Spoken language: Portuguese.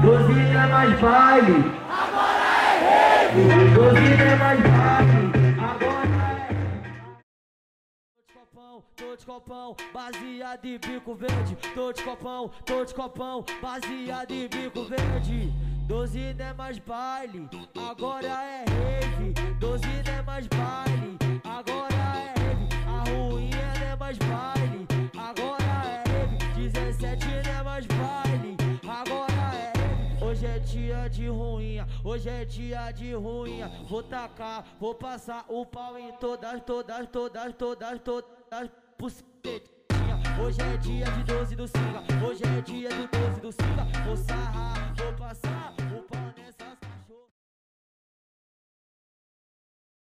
12 é mais baile. 12 é mais baile, agora é. Tô de copão, baseado em bico verde. Tô de copão, baseado em bico verde. 12 não é mais baile, agora é rave. 12 não é mais baile, agora é rave. A ruinha não é mais baile, agora é rave. 17 não é mais baile, agora. Hoje é dia de ruinha, hoje é dia de ruinha. Vou tacar, vou passar o pau em todas pucetinha. Hoje é dia de 12 do Singa, hoje é dia de 12 do Singa. Vou sarrar, vou passar